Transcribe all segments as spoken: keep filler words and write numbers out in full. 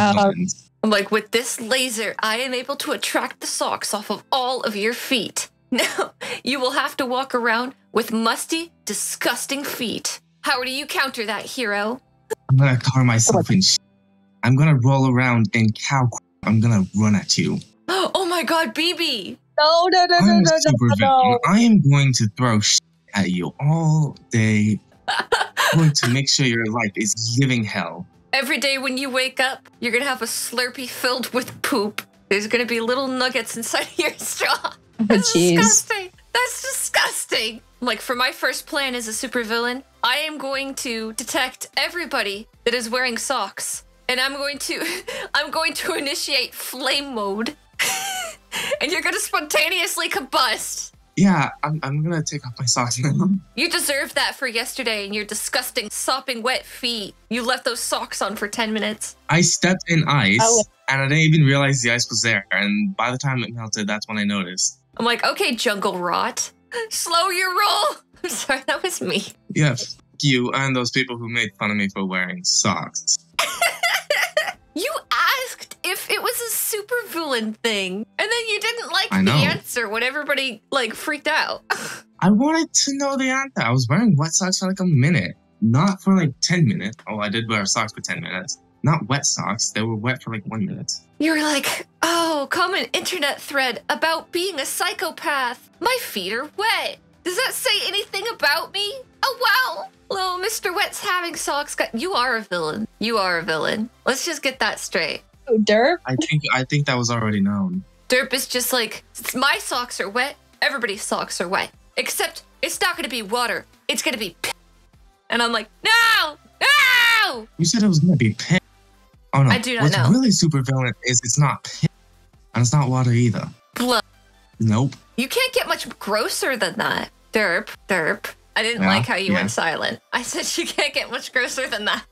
Um, like, with this laser, I am able to attract the socks off of all of your feet. Now, you will have to walk around with musty, disgusting feet. How do you counter that, hero? I'm gonna cover myself in shit. I'm gonna roll around and cow crap. I'm gonna run at you. Oh my god, B B! No, no, no, I'm no, no, a super no, no, no. I am going to throw shit at you all day. I'm going to make sure your life is living hell. Every day when you wake up, you're gonna have a Slurpee filled with poop. There's gonna be little nuggets inside of your straw. That's oh, disgusting. That's disgusting. Like, for my first plan as a supervillain, I am going to detect everybody that is wearing socks, and I'm going to, I'm going to initiate flame mode, and you're gonna spontaneously combust. Yeah, I'm, I'm gonna take off my socks now. You deserve that for yesterday and your disgusting, sopping, wet feet. You left those socks on for ten minutes. I stepped in ice, oh. and I didn't even realize the ice was there. And by the time it melted, that's when I noticed. I'm like, okay, jungle rot. Slow your roll. I'm sorry, that was me. Yeah, f you and those people who made fun of me for wearing socks. You asked if it was a supervillain thing, and then you didn't like the answer when everybody, like, freaked out. I wanted to know the answer. I was wearing wet socks for, like, a minute. Not for, like, ten minutes. Oh, I did wear socks for ten minutes. Not wet socks. They were wet for, like, one minute. You were like, oh, common internet thread about being a psychopath. My feet are wet. Does that say anything about me? Oh, wow. Little Mister Wet's having socks. Got you are a villain. You are a villain. Let's just get that straight. Oh, Derp? I think I think that was already known. Derp is just like, my socks are wet. Everybody's socks are wet. Except it's not going to be water. It's going to be p. And I'm like, no! No! You said it was going to be p. Oh, no. I do not What's know. What's really super villain is it's not p. And it's not water either. Blood. Nope. You can't get much grosser than that. Derp. Derp. I didn't yeah, like how you yeah. went silent. I said you can't get much grosser than that.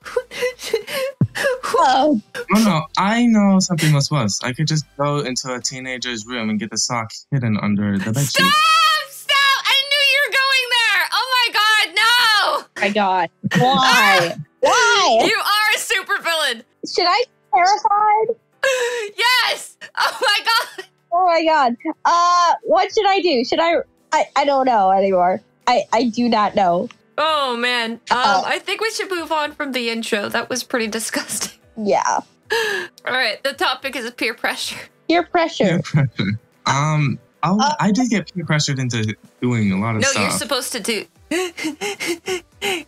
Whoa. No, no, I know something was worse. I could just go into a teenager's room and get the sock hidden under the bedsheet. Stop! Stop! I knew you were going there! Oh my god, no! My god. Why? Why? You are a super villain! Should I be terrified? Yes! Oh my god! Oh my god. Uh, what should I do? Should I... I, I don't know anymore. I, I do not know. Oh, man. Um, uh, I think we should move on from the intro. That was pretty disgusting. Yeah. All right. The topic is peer pressure. Peer pressure. Peer pressure. Um, I'll, uh, I did get peer pressured into doing a lot of no, stuff. No, you're supposed to do...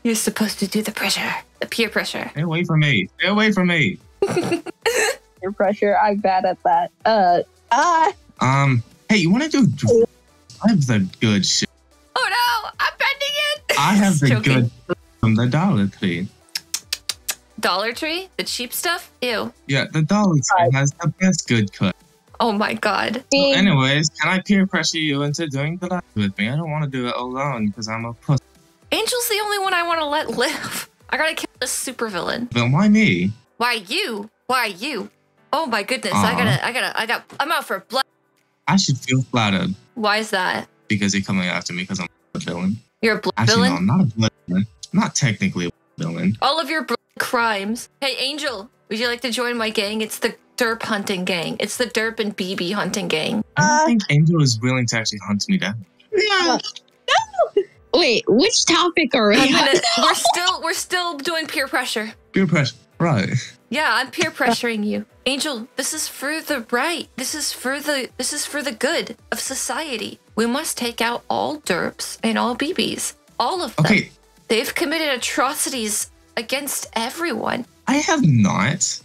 you're supposed to do the pressure. The peer pressure. Stay away from me. Stay away from me. Peer pressure. I'm bad at that. Uh, uh. Um, hey, you want to do... I have the good shit. Oh no, I'm bending it! I have the joking. good from the Dollar Tree. Dollar Tree? The cheap stuff? Ew. Yeah, the Dollar Tree has the best good cut. Oh my god. So anyways, can I peer pressure you into doing the live with me? I don't want to do it alone because I'm a pussy. Angel's the only one I want to let live. I gotta kill this supervillain. Then why me? Why you? Why you? Oh my goodness, Aww. I gotta, I gotta, I got, I'm out for blood. I should feel flattered. Why is that? Because you're coming after me because I'm a villain. You're a blood Actually, villain? No, I'm not a blood villain. I'm not technically a blood villain. All of your blood crimes. Hey, Angel, would you like to join my gang? It's the Derp hunting gang. It's the Derp and B B hunting gang. I don't think Angel is willing to actually hunt me down. No. No. Wait, which topic are we on? No. We're still, we're still doing peer pressure. Peer pressure. Right. Yeah, I'm peer pressuring you. Angel, this is for the right. This is for the this is for the good of society. We must take out all derps and all B Bs. All of them. Okay. They've committed atrocities against everyone. I have not.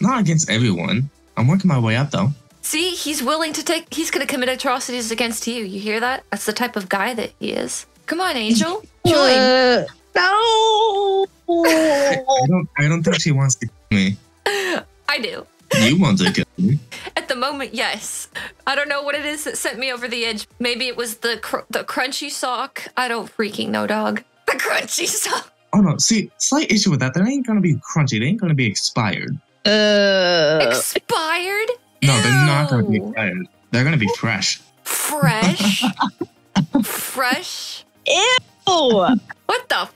Not against everyone. I'm working my way up though. See, he's willing to take he's gonna commit atrocities against you. You hear that? That's the type of guy that he is. Come on, Angel. Join. Uh, no. I, I don't I don't think she wants to kill me. I do. You want to kill me? At the moment, yes. I don't know what it is that sent me over the edge. Maybe it was the cr the crunchy sock. I don't freaking know, dog. The crunchy sock. Oh no, see, slight issue with that. They ain't gonna be crunchy. They ain't gonna be expired. Uh Expired? No, Ew. They're not gonna be expired. They're gonna be fresh. Fresh? Fresh? Ew! What the f-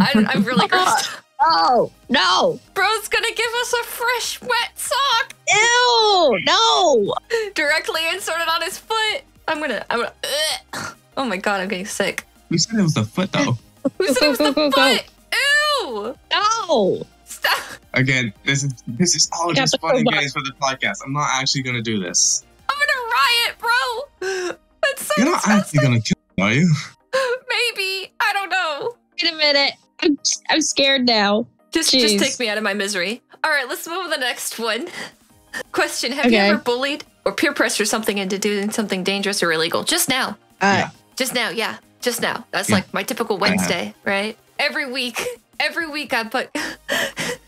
I, I'm really grossed. No! No! Bro's gonna give us a fresh, wet sock! Ew! No! Directly inserted on his foot! I'm gonna... I'm gonna... Ugh. Oh my god, I'm getting sick. Who said it was the foot, though? Who said it was the foot? Ew! No! Stop! Again, this is, this is all just fun and games for the podcast. I'm not actually gonna do this. I'm gonna riot, bro! That's so disgusting. You're not actually gonna kill me, are you? Maybe. I don't know. Wait a minute. I'm, I'm scared now. Just, just take me out of my misery. All right, let's move to the next one. Question, have okay. you ever bullied or peer pressured something into doing something dangerous or illegal? Just now. Uh, yeah. Just now, yeah. Just now. That's yeah. like my typical Wednesday, uh-huh. right? Every week. Every week I put... I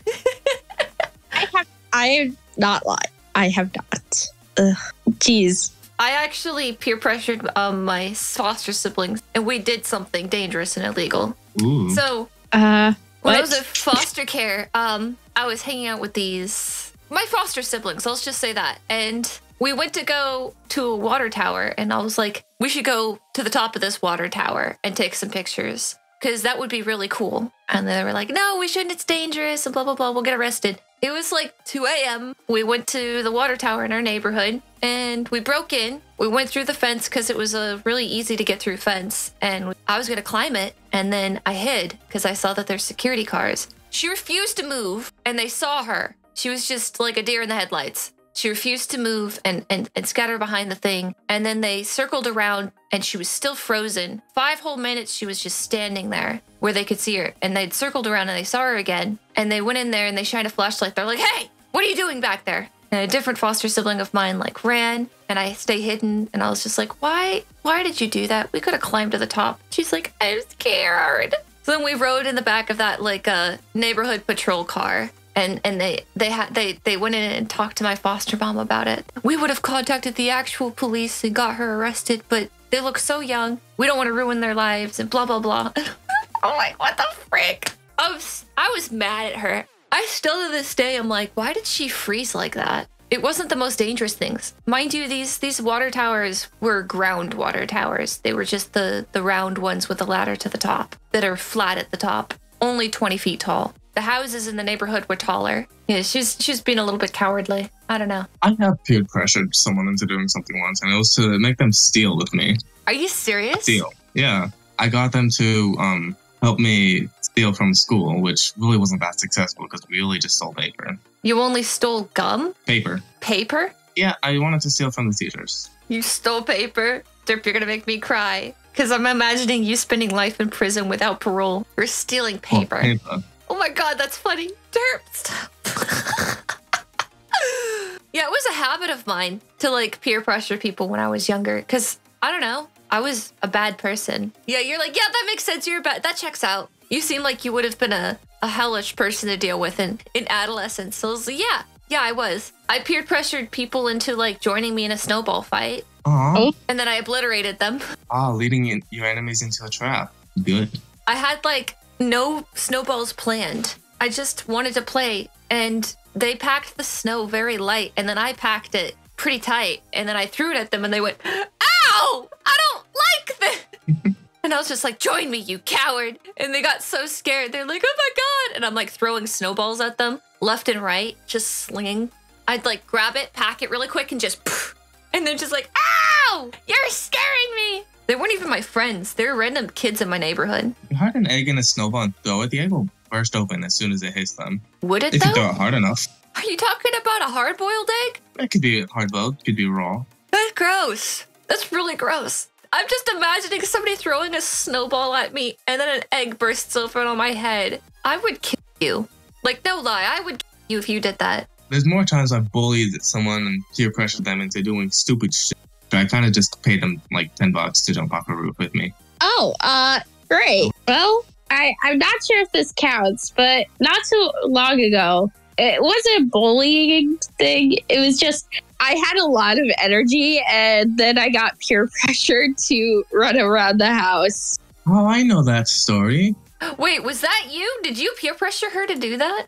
have... I am not lying. I have not. Ugh. Jeez. I actually peer pressured um, my foster siblings, and we did something dangerous and illegal. Ooh. So... Uh, when I was in foster care, um, I was hanging out with these, my foster siblings, let's just say that. And we went to go to a water tower, and I was like, we should go to the top of this water tower and take some pictures, because that would be really cool. And they were like, no, we shouldn't, it's dangerous, and blah, blah, blah, we'll get arrested. It was like two A M We went to the water tower in our neighborhood, and we broke in. We went through the fence because it was a really easy to get through fence, and I was going to climb it, and then I hid because I saw that there's security cars. She refused to move, and they saw her. She was just like a deer in the headlights. She refused to move and, and, and scatter behind the thing, and then they circled around, and she was still frozen. Five whole minutes, she was just standing there where they could see her, and they'd circled around, and they saw her again, and they went in there, and they shined a flashlight. They're like, hey, what are you doing back there? And a different foster sibling of mine like ran, and I stay hidden, and I was just like, why why did you do that? We could have climbed to the top. She's like, I'm scared. So then we rode in the back of that like a uh, neighborhood patrol car, and and they they had they they went in and talked to my foster mom about it. We would have contacted the actual police and got her arrested, but they look so young, we don't want to ruin their lives, and blah blah blah. I'm like, what the frick? I was I was mad at her. I still to this day, I'm like, why did she freeze like that? It wasn't the most dangerous things. Mind you, these these water towers were ground water towers. They were just the, the round ones with the ladder to the top that are flat at the top, only twenty feet tall. The houses in the neighborhood were taller. Yeah, she's she's being a little bit cowardly. I don't know. I have peer pressured someone into doing something once, and it was to make them steal with me. Are you serious? Steal, yeah. I got them to um help me steal from school, which really wasn't that successful because we really just stole paper. You only stole gum? Paper. Paper? Yeah, I wanted to steal from the teachers. You stole paper? Derp, you're gonna make me cry. Because I'm imagining you spending life in prison without parole. You're stealing paper. Oh, paper. Oh my god, that's funny. Derp, stop. Yeah, it was a habit of mine to like peer pressure people when I was younger. Because, I don't know, I was a bad person. Yeah, you're like, yeah, that makes sense. You're bad. That checks out. You seem like you would have been a, a hellish person to deal with in, in adolescence. So I was like, yeah, yeah, I was. I peer pressured people into like joining me in a snowball fight. Aww. And then I obliterated them. Ah, leading in, your enemies into a trap. Good. I had like no snowballs planned. I just wanted to play, and they packed the snow very light, and then I packed it pretty tight, and then I threw it at them, and they went, ow! I don't like this! And I was just like, join me, you coward! And they got so scared. They're like, oh my god! And I'm like throwing snowballs at them, left and right, just slinging. I'd like grab it, pack it really quick, and just poof! And they're just like, ow! You're scaring me! They weren't even my friends. They were random kids in my neighborhood. You hide an egg in a snowball and throw it, the egg will burst open as soon as it hits them. Would it, if though? If you throw it hard enough. Are you talking about a hard-boiled egg? It could be hard-boiled, it could be raw. That's gross. That's really gross. I'm just imagining somebody throwing a snowball at me and then an egg bursts open on my head. I would kill you. Like, no lie, I would kill you if you did that. There's more times I've bullied someone and peer pressured them into doing stupid shit. I kind of just paid them like ten bucks to jump off a roof with me. Oh, uh, great. Well, I, I'm not sure if this counts, but not too long ago, it wasn't a bullying thing. It was just, I had a lot of energy, and then I got peer pressured to run around the house. Oh, I know that story. Wait, was that you? Did you peer pressure her to do that?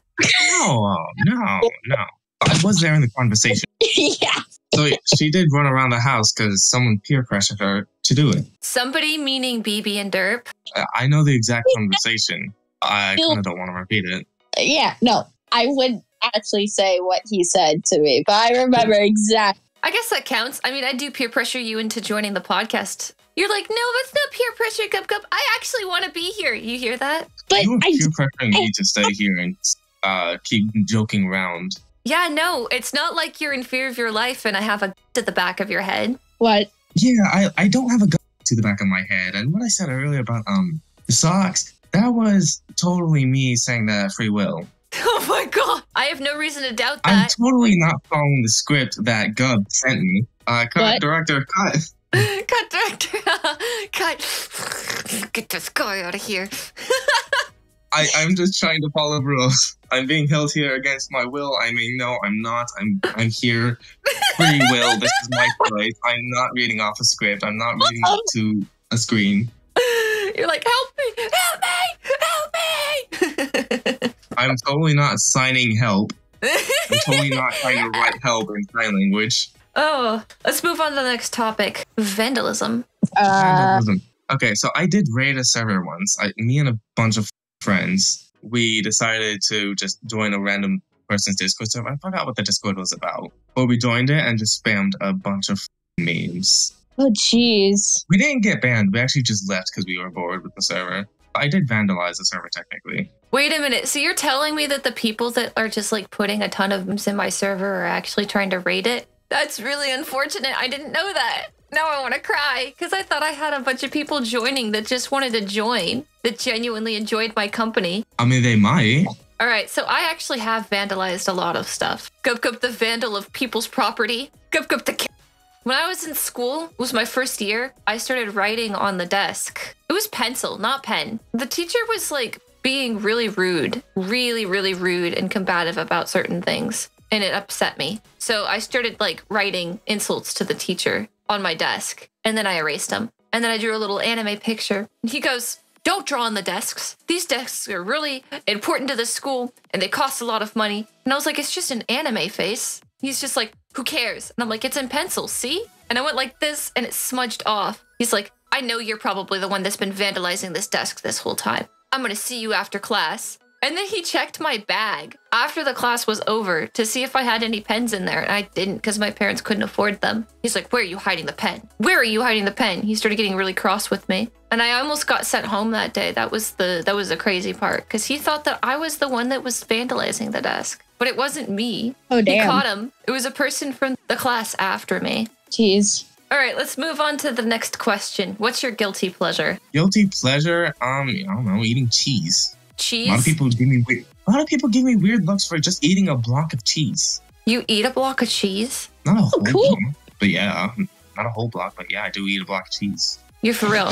No, no, no. I was there in the conversation. Yeah. So she did run around the house because someone peer pressured her to do it. Somebody meaning B B and Derp? I know the exact conversation. I kind of don't want to repeat it. yeah, no, I wouldn't actually say what he said to me, but I remember exactly. I guess that counts. I mean, I do peer pressure you into joining the podcast. You're like, no, that's not peer pressure, GubGub. I actually want to be here. You hear that? But you I peer pressuring me to stay here and uh, keep joking around. Yeah, no, it's not like you're in fear of your life and I have a gun to the back of your head. What? Yeah, I, I don't have a gun to the back of my head. And what I said earlier about um the socks, that was totally me saying that free will. Oh my god! I have no reason to doubt that. I'm totally not following the script that Gub sent me. Uh, cut, what? Director, cut. Cut, director. Cut. Get this guy out of here. I, I'm just trying to follow rules. I'm being held here against my will. I mean, no, I'm not. I'm I'm here. Free will. This is my choice. I'm not reading off a script. I'm not reading off to a screen. You're like, help me! Help me! Help me! I'm totally not signing help. I'm totally not trying to write help in sign language. Oh, let's move on to the next topic. Vandalism. Uh... Vandalism. Okay, so I did raid a server once. I, me and a bunch of friends, we decided to just join a random person's Discord server. I forgot what the Discord was about. But we joined it and just spammed a bunch of memes. Oh, jeez. We didn't get banned. We actually just left because we were bored with the server. I did vandalize the server, technically. Wait a minute. So you're telling me that the people that are just, like, putting a ton of memes in my server are actually trying to raid it? That's really unfortunate. I didn't know that. Now I want to cry, because I thought I had a bunch of people joining that just wanted to join, that genuinely enjoyed my company. I mean, they might. All right, so I actually have vandalized a lot of stuff. GubGub the vandal of people's property. GubGub the... When I was in school, it was my first year, I started writing on the desk. It was pencil, not pen. The teacher was like being really rude, really, really rude and combative about certain things. And it upset me. So I started like writing insults to the teacher on my desk. And then I erased them. And then I drew a little anime picture. And he goes, don't draw on the desks. These desks are really important to this school and they cost a lot of money. And I was like, it's just an anime face. He's just like, who cares? And I'm like, it's in pencil, see? And I went like this and it smudged off. He's like, I know you're probably the one that's been vandalizing this desk this whole time. I'm gonna see you after class. And then he checked my bag after the class was over to see if I had any pens in there. And I didn't because my parents couldn't afford them. He's like, where are you hiding the pen? Where are you hiding the pen? He started getting really cross with me. And I almost got sent home that day. That was the that was the crazy part because he thought that I was the one that was vandalizing the desk. But it wasn't me. Oh, damn. He caught him. It was a person from the class after me. Jeez. All right, let's move on to the next question. What's your guilty pleasure? Guilty pleasure? Um, I don't know, eating cheese. Cheese? A lot of people give me weird, a lot of people give me weird looks for just eating a block of cheese. You eat a block of cheese? Not a whole oh, cool. block, but yeah, not a whole block, but yeah, I do eat a block of cheese. You're for real.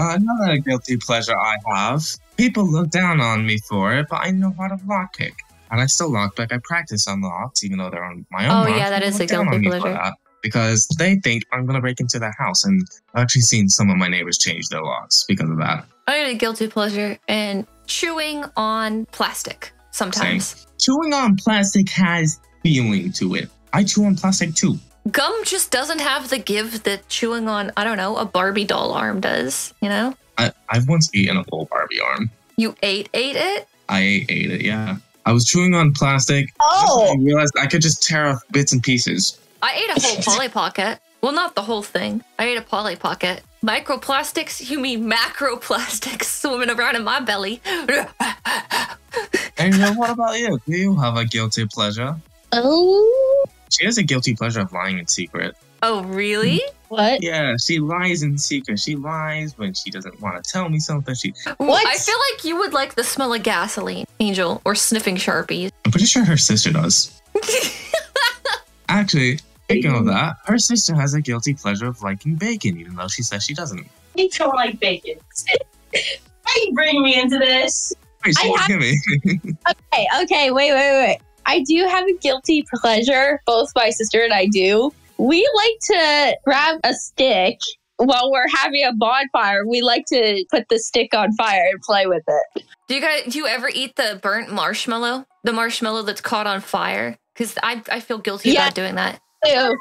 Another guilty pleasure I have. People look down on me for it, but I know how to lockpick. And I still lockpick. I practice on locks, even though they're on my own. Oh, locks. Yeah, that is a guilty pleasure. Because they think I'm going to break into their house. And I've actually seen some of my neighbors change their locks because of that. I had a guilty pleasure in chewing on plastic sometimes. Same. Chewing on plastic has feeling to it. I chew on plastic too. Gum just doesn't have the give that chewing on, I don't know, a Barbie doll arm does, you know? I, I've once eaten a whole Barbie arm. You ate ate it? I ate it, yeah. I was chewing on plastic. Oh! I realized I could just tear off bits and pieces. I ate a whole Polly Pocket. Well, not the whole thing. I ate a Polly Pocket. Microplastics? You mean macroplastics swimming around in my belly. And then what about you? Do you have a guilty pleasure? Oh? She has a guilty pleasure of lying in secret. Oh, really? What? Yeah, she lies in secret. She lies when she doesn't want to tell me something. She What? I feel like you would like the smell of gasoline, Angel, or sniffing Sharpies. I'm pretty sure her sister does. Actually, speaking of that, her sister has a guilty pleasure of liking bacon, even though she says she doesn't. I don't like bacon. Why you bring me into this? Wait, she have... me. Okay, okay, wait, wait, wait. I do have a guilty pleasure. Both my sister and I do. We like to grab a stick while we're having a bonfire. We like to put the stick on fire and play with it. Do you guys? Do you ever eat the burnt marshmallow? The marshmallow that's caught on fire? Because I I feel guilty yeah. about doing that. We do.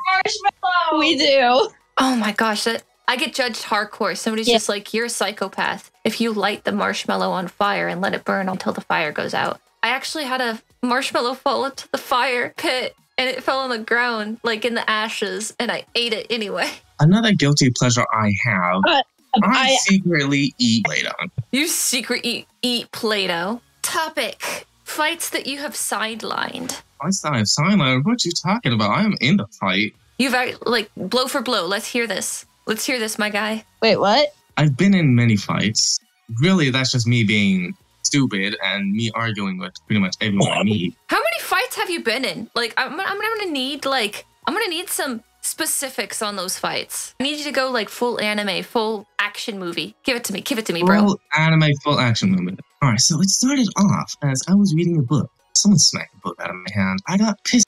We do. Oh my gosh, that I get judged hardcore. Somebody's yeah. just like, you're a psychopath if you light the marshmallow on fire and let it burn until the fire goes out. I actually had a marshmallow fall into the fire pit and it fell on the ground, like in the ashes, and I ate it anyway. Another guilty pleasure I have, uh, I, I secretly eat Play-Doh. You secretly eat Play-Doh. Topic, fights that you have sidelined. I started sidelined? What are you talking about? I am in the fight. You've, like, blow for blow. Let's hear this. Let's hear this, my guy. Wait, what? I've been in many fights. Really, that's just me being stupid and me arguing with pretty much everyone I meet. How many fights have you been in? Like, I'm, I'm gonna need, like, I'm gonna need some specifics on those fights. I need you to go, like, full anime, full action movie. Give it to me. Give it to me, bro. Full anime, full action movie. All right, so it started off as I was reading a book. Someone smacked the book out of my hand. I got pissed.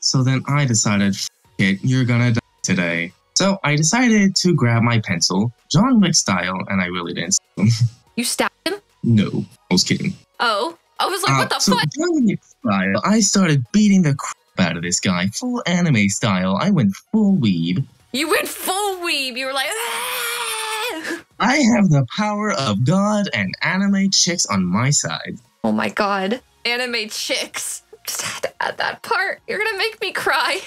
So then I decided, f*** it, you're gonna die today. So I decided to grab my pencil, John Wick style, and I really didn't stab him. You stabbed him? No, I was kidding. Oh, I was like, uh, what the so fuck? John Wick style, I started beating the crap out of this guy, full anime style. I went full weeb. You went full weeb. You were like, aah! I have the power of God and anime chicks on my side. Oh my God, anime chicks. Just had to add that part. You're gonna make me cry.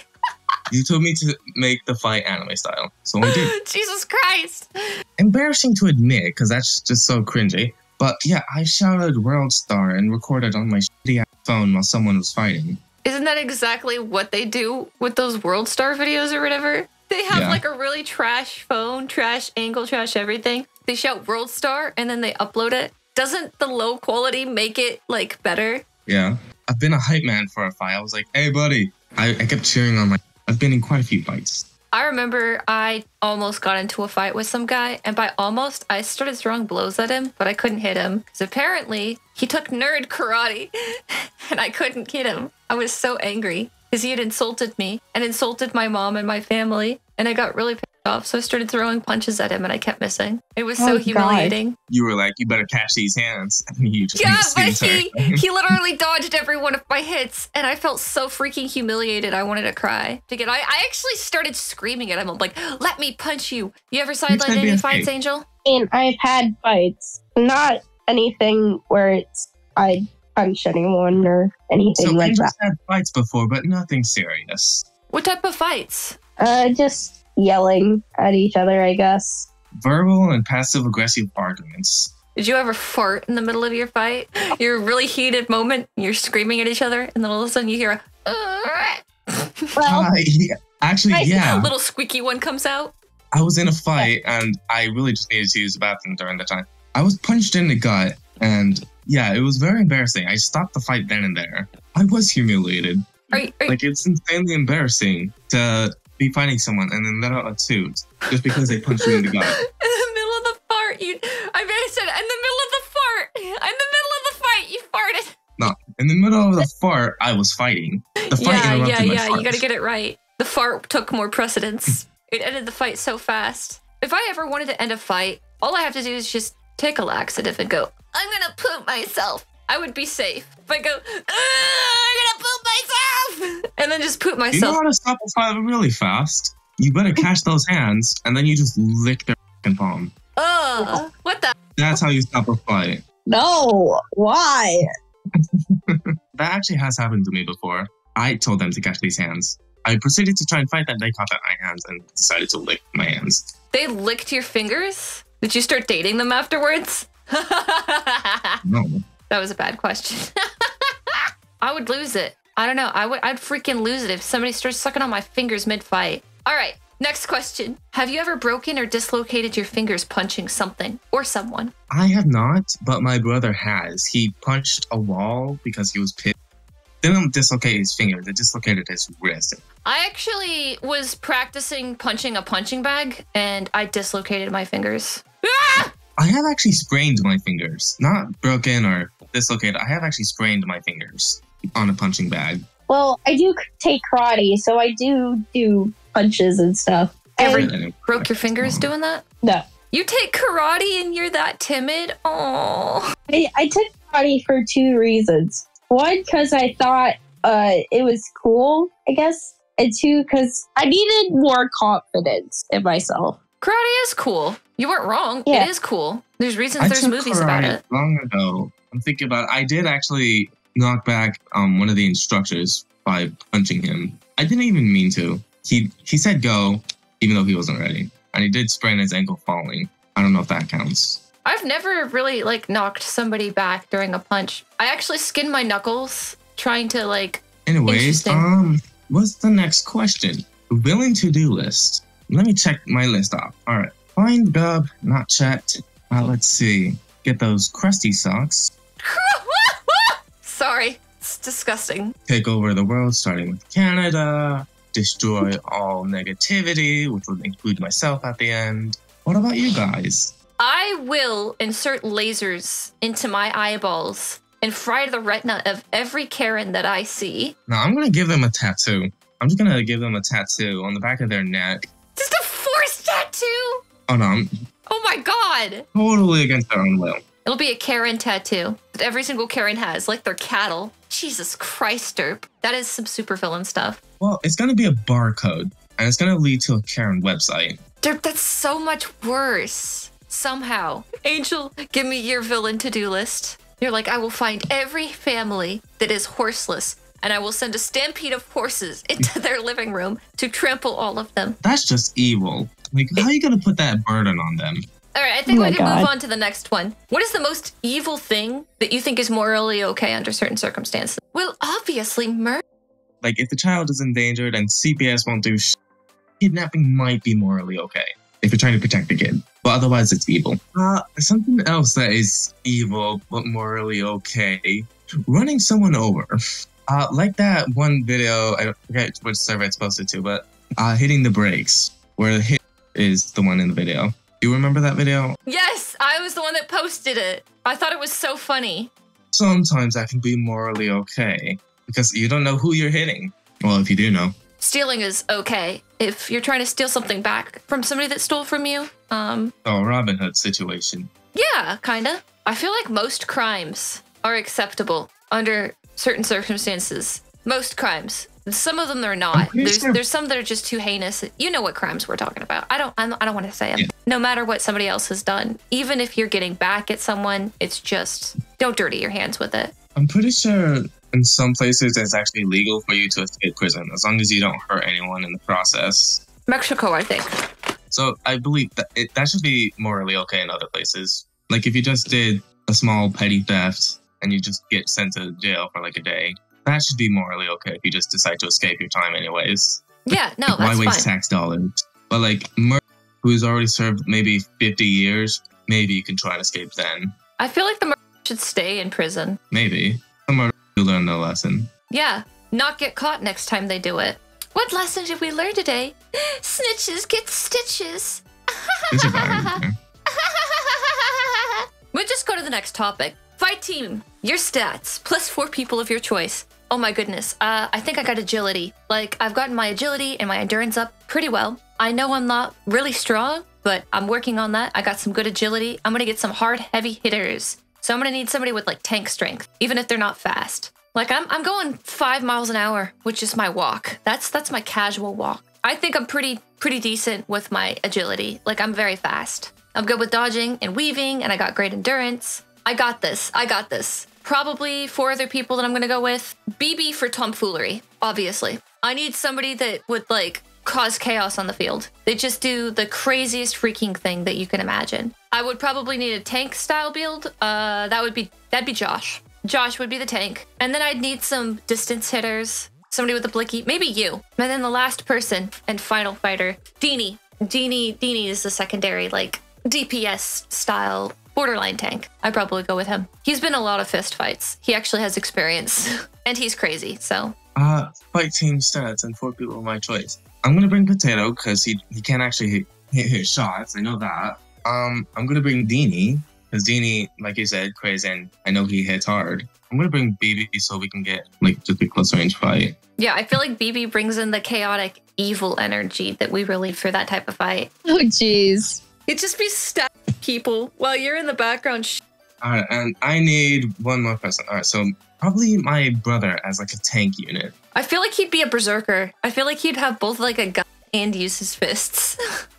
You told me to make the fight anime style, so I did. Jesus Christ! Embarrassing to admit, because that's just so cringy. But yeah, I shouted World Star and recorded on my shitty ass phone while someone was fighting. Isn't that exactly what they do with those World Star videos or whatever? They have yeah. like a really trash phone, trash angle, trash everything. They shout World Star and then they upload it. Doesn't the low quality make it like better? Yeah. I've been a hype man for a fight. I was like, hey buddy. I, I kept cheering on my... I've been in quite a few fights. I remember I almost got into a fight with some guy, and by almost, I started throwing blows at him, but I couldn't hit him, because apparently, he took nerd karate, and I couldn't hit him. I was so angry, because he had insulted me, and insulted my mom and my family, and I got really pissed off, so I started throwing punches at him, and I kept missing. It was oh, so humiliating. God. You were like, you better catch these hands. And you just yeah, but he, he literally dodged every one of my hits, and I felt so freaking humiliated, I wanted to cry. I, I actually started screaming at him. I'm like, let me punch you. You ever sidelined any fights, fight. Angel? I mean, I've had fights. Not anything where it's I punch anyone or anything so like that. I've had fights before, but nothing serious. What type of fights? Uh, just... yelling at each other, I guess. Verbal and passive-aggressive arguments. Did you ever fart in the middle of your fight? Your really heated moment, you're screaming at each other, and then all of a sudden you hear a... well, uh, yeah. Actually, I yeah. A little squeaky one comes out. I was in a fight, and I really just needed to use the bathroom during the time. I was punched in the gut, and yeah, it was very embarrassing. I stopped the fight then and there. I was humiliated. Are you, are you like, it's insanely embarrassing to... be fighting someone and then let out a toot just because they punched you in the gut. In the middle of the fart, you. I mean, I said in the middle of the fart. In the middle of the fight, you farted. No, in the middle of the fart, I was fighting. The fight yeah, interrupted yeah, yeah. Fart. You gotta get it right. The fart took more precedence. It ended the fight so fast. If I ever wanted to end a fight, all I have to do is just take a laxative and go. I'm gonna poop myself. I would be safe. If I go, I'm gonna poop myself! And then just poop myself. You know how to stop a fight really fast. You better catch those hands, and then you just lick their f***ing palm. Ugh, what the? That's how you stop a fight. No, why? That actually has happened to me before. I told them to catch these hands. I proceeded to try and fight them, they caught at my hands and decided to lick my hands. They licked your fingers? Did you start dating them afterwards? No. That was a bad question. I would lose it. I don't know. I would, I'd freaking lose it if somebody starts sucking on my fingers mid-fight. All right, next question. Have you ever broken or dislocated your fingers punching something or someone? I have not, but my brother has. He punched a wall because he was pissed. Didn't dislocate his finger. They dislocated his wrist. I actually was practicing punching a punching bag, and I dislocated my fingers. Ah! I have actually sprained my fingers. Not broken or dislocated. I have actually sprained my fingers on a punching bag. Well, I do take karate, so I do do punches and stuff. Ever and broke your fingers doing that? No. You take karate and you're that timid? Aww. I, I took karate for two reasons. One, because I thought uh, it was cool, I guess. And two, because I needed more confidence in myself. karate is cool. You weren't wrong. Yeah. It is cool. There's reasons I there's movies about it. Long ago, I'm thinking about it. I did actually knock back um, one of the instructors by punching him. I didn't even mean to. He he said go, even though he wasn't ready. And he did sprain his ankle falling. I don't know if that counts. I've never really, like, knocked somebody back during a punch. I actually skinned my knuckles trying to, like... Anyways, um, what's the next question? Willing to-do list. Let me check my list off. All right. Find Gub, not checked. Uh, let's see. Get those crusty socks. Sorry. It's disgusting. Take over the world, starting with Canada. Destroy all negativity, which would include myself at the end. What about you guys? I will insert lasers into my eyeballs and fry the retina of every Karen that I see. No, I'm going to give them a tattoo. I'm just going to give them a tattoo on the back of their neck. Just a forced tattoo? Oh, no. I'm oh, my God. Totally against their own will. It'll be a Karen tattoo that every single Karen has, like their cattle. Jesus Christ, derp. That is some supervillain stuff. Well, it's going to be a barcode, and it's going to lead to a Karen website. Derp, that's so much worse. Somehow. Angel, give me your villain to-do list. You're like, I will find every family that is horseless, and I will send a stampede of horses into their living room to trample all of them. That's just evil. Like, how are you going to put that burden on them? All right, I think oh we can God. move on to the next one. What is the most evil thing that you think is morally okay under certain circumstances? Well, obviously, murder. Like, if the child is endangered and C P S won't do sh**, kidnapping might be morally okay. If you're trying to protect the kid. But otherwise, it's evil. Uh, something else that is evil, but morally okay. Running someone over. Uh, like that one video, I forget which server it's posted to, but uh, hitting the brakes, where the hit is the one in the video. Do you remember that video? Yes, I was the one that posted it. I thought it was so funny. Sometimes that can be morally okay, because you don't know who you're hitting. Well, if you do know. Stealing is okay if you're trying to steal something back from somebody that stole from you. Um, oh, Robin Hood situation. Yeah, kind of. I feel like most crimes are acceptable under certain circumstances. Most crimes. Some of them they're not. There's, sure. there's some that are just too heinous. You know what crimes we're talking about. I don't I'm, I don't want to say them. Yeah. No matter what somebody else has done, even if you're getting back at someone, it's just don't dirty your hands with it. I'm pretty sure... In some places, it's actually legal for you to escape prison, as long as you don't hurt anyone in the process. Mexico, I think. So I believe that it, that should be morally okay in other places. Like, if you just did a small petty theft, and you just get sent to jail for, like, a day, that should be morally okay if you just decide to escape your time anyways. Yeah, no, like, that's why fine. Why waste tax dollars? But, like, murder, who's already served maybe fifty years, maybe you can try and escape then. I feel like the murderer should stay in prison. Maybe. The murder learn the lesson. Yeah, not get caught next time they do it. What lesson did we learn today? Snitches get stitches. We'll just go to the next topic. Fight team, your stats, plus four people of your choice. Oh my goodness, uh, I think I got agility. Like, I've gotten my agility and my endurance up pretty well. I know I'm not really strong, but I'm working on that. I got some good agility. I'm gonna get some hard, heavy hitters. So I'm going to need somebody with, like, tank strength, even if they're not fast. Like, I'm I'm going five miles an hour, which is my walk. That's that's my casual walk. I think I'm pretty pretty decent with my agility. Like, I'm very fast. I'm good with dodging and weaving, and I got great endurance. I got this. I got this. Probably four other people that I'm going to go with. B B for tomfoolery, obviously. I need somebody that would, like, cause chaos on the field. They just do the craziest freaking thing that you can imagine. I would probably need a tank style build. Uh, that would be, that'd be Josh. Josh would be the tank. And then I'd need some distance hitters, somebody with a blicky, maybe you. And then the last person and final fighter, Deanie. Deanie, Deanie is the secondary, like, D P S style borderline tank. I'd probably go with him. He's been a lot of fist fights. He actually has experience and he's crazy, so. Uh, fight team stats and four people are my choice. I'm gonna bring Potato because he, he can't actually hit, hit his shots, I know that. Um, I'm going to bring Deanie, because Deanie, like you said, crazy, and I know he hits hard. I'm going to bring B B so we can get, like, just a close range fight. Yeah, I feel like B B brings in the chaotic, evil energy that we really need for that type of fight. Oh, jeez. It'd just be stabbing people while you're in the background. Sh All right, and I need one more person. All right, so probably my brother as, like, a tank unit. I feel like he'd be a berserker. I feel like he'd have both, like, a gun and use his fists.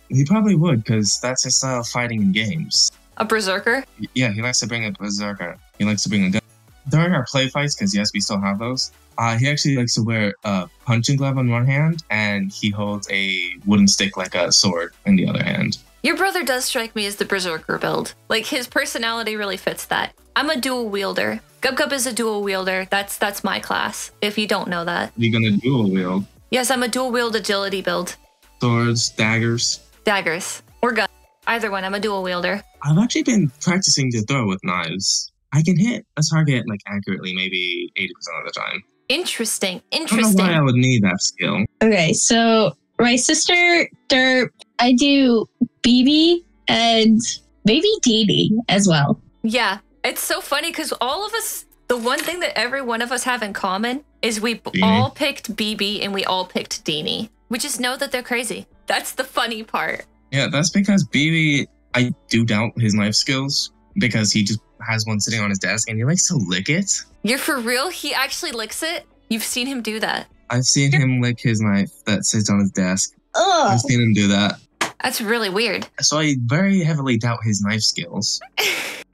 He probably would, because that's his style of fighting in games. A berserker? Yeah, he likes to bring a berserker. He likes to bring a gun. During our play fights, because yes, we still have those, uh, he actually likes to wear a punching glove on one hand, and he holds a wooden stick like a sword in the other hand. Your brother does strike me as the berserker build. Like, his personality really fits that. I'm a dual wielder. GubGub is a dual wielder. That's that's my class, if you don't know that. You're gonna dual wield? Yes, I'm a dual wield agility build. Swords, daggers? Daggers. Or guns. Either one, I'm a dual wielder. I've actually been practicing to throw with knives. I can hit a target, like, accurately maybe eighty percent of the time. Interesting. Interesting. I don't know why I would need that skill. Okay, so my sister, Derp, I do B B and maybe D D as well. Yeah, it's so funny because all of us, the one thing that every one of us have in common is we Dini. all picked B B and we all picked Dini. We just know that they're crazy. That's the funny part. Yeah, that's because B B, I do doubt his knife skills because he just has one sitting on his desk and he likes to lick it. You're for real? He actually licks it? You've seen him do that? I've seen him lick his knife that sits on his desk. Ugh. I've seen him do that. That's really weird. So I very heavily doubt his knife skills.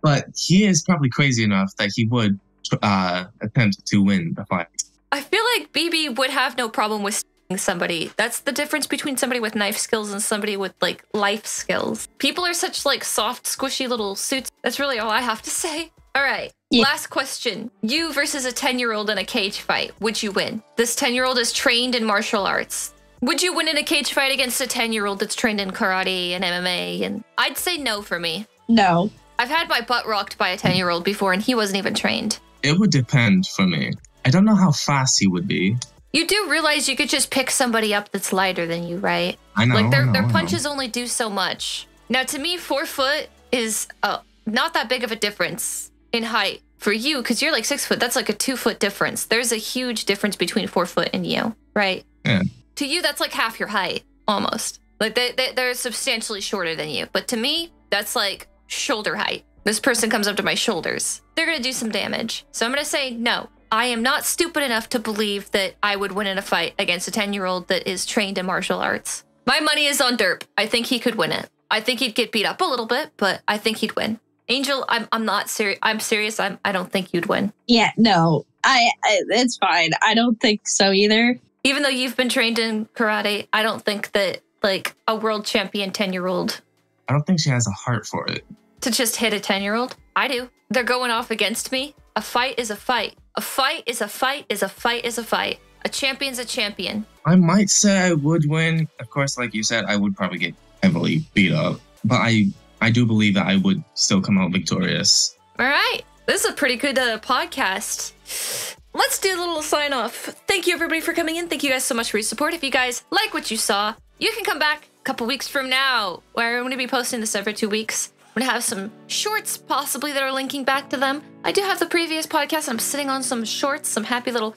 But he is probably crazy enough that he would uh, attempt to win the fight. I feel like B B would have no problem with somebody. That's the difference between somebody with knife skills and somebody with, like, life skills. People are such, like, soft, squishy little suits. That's really all I have to say. All right. Yeah. Last question. You versus a ten-year-old in a cage fight. Would you win? This ten-year-old is trained in martial arts. Would you win in a cage fight against a ten-year-old that's trained in karate and M M A? And I'd say no for me. No. I've had my butt rocked by a ten-year-old before, and he wasn't even trained. It would depend for me. I don't know how fast he would be. You do realize you could just pick somebody up that's lighter than you, right? I know. Like, their, I know, their punches only do so much. Now, to me, four foot is uh, not that big of a difference in height for you, because you're like six foot. That's like a two foot difference. There's a huge difference between four foot and you, right? Yeah. To you, that's like half your height, almost. Like, they, they, they're substantially shorter than you. But to me, that's like shoulder height. This person comes up to my shoulders. They're going to do some damage. So I'm going to say no. I am not stupid enough to believe that I would win in a fight against a ten-year-old that is trained in martial arts. My money is on Derp. I think he could win it. I think he'd get beat up a little bit, but I think he'd win. Angel, I'm, I'm not serious. I'm serious. I'm, I don't think you'd win. Yeah, no. I, I it's fine. I don't think so either. Even though you've been trained in karate, I don't think that, like, a world champion ten-year-old... I don't think she has a heart for it. To just hit a ten-year-old? I do. They're going off against me. A fight is a fight. A fight is a fight is a fight is a fight. A champion's a champion. I might say I would win. Of course, like you said, I would probably get heavily beat up. But I, I do believe that I would still come out victorious. All right. This is a pretty good uh, podcast. Let's do a little sign off. Thank you, everybody, for coming in. Thank you guys so much for your support. If you guys like what you saw, you can come back a couple weeks from now, where I'm going to be posting this every two weeks. I'm going to have some shorts, possibly, that are linking back to them. I do have the previous podcast. I'm sitting on some shorts, some happy little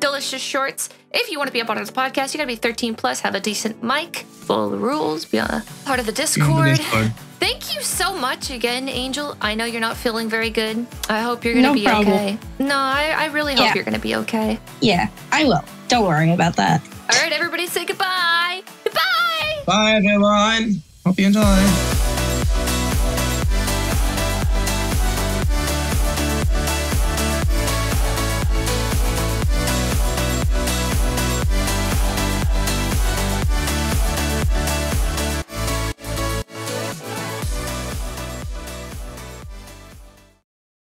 delicious shorts. If you want to be a part of this podcast, you got to be thirteen plus, have a decent mic, follow the rules, be a part of the Discord. Thank you so much again, Angel. I know you're not feeling very good. I hope you're going to no be problem. okay. No, I, I really hope yeah. you're going to be okay. Yeah, I will. Don't worry about that. All right, everybody, say goodbye. Goodbye. Bye, everyone. Hope you enjoy.